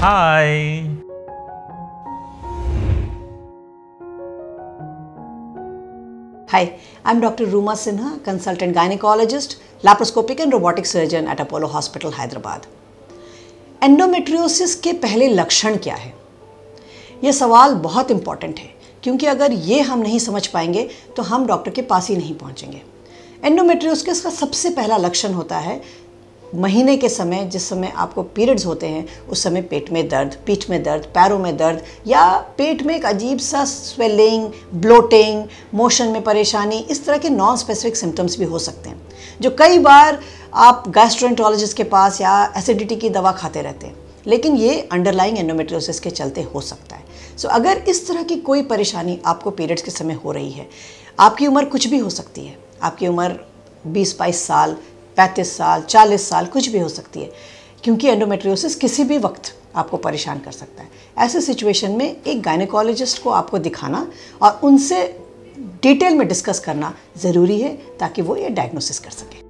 Hi. Hi, I'm Dr. Ruma Sinha, consultant gynecologist, laparoscopic and robotic surgeon at Apollo Hospital Hyderabad. Endometriosis के पहले लक्षण क्या है? यह सवाल बहुत इम्पॉर्टेंट है क्योंकि अगर ये हम नहीं समझ पाएंगे तो हम डॉक्टर के पास ही नहीं पहुँचेंगे। एंडोमेट्रियोसिस का सबसे पहला लक्षण होता है महीने के समय, जिस समय आपको पीरियड्स होते हैं उस समय पेट में दर्द, पीठ में दर्द, पैरों में दर्द या पेट में एक अजीब सा स्वेलिंग, ब्लोटिंग, मोशन में परेशानी, इस तरह के नॉन स्पेसिफिक सिम्टम्स भी हो सकते हैं जो कई बार आप गैस्ट्रोएंटरोलॉजिस्ट के पास या एसिडिटी की दवा खाते रहते हैं, लेकिन ये अंडरलाइंग एंडोमेट्रियोसिस के चलते हो सकता है। सो अगर इस तरह की कोई परेशानी आपको पीरियड्स के समय हो रही है, आपकी उम्र कुछ भी हो सकती है, आपकी उम्र 20-22 साल, 35 साल, 40 साल कुछ भी हो सकती है क्योंकि एंडोमेट्रियोसिस किसी भी वक्त आपको परेशान कर सकता है। ऐसे सिचुएशन में एक गायनेकोलॉजिस्ट को आपको दिखाना और उनसे डिटेल में डिस्कस करना ज़रूरी है ताकि वो ये डायग्नोसिस कर सके।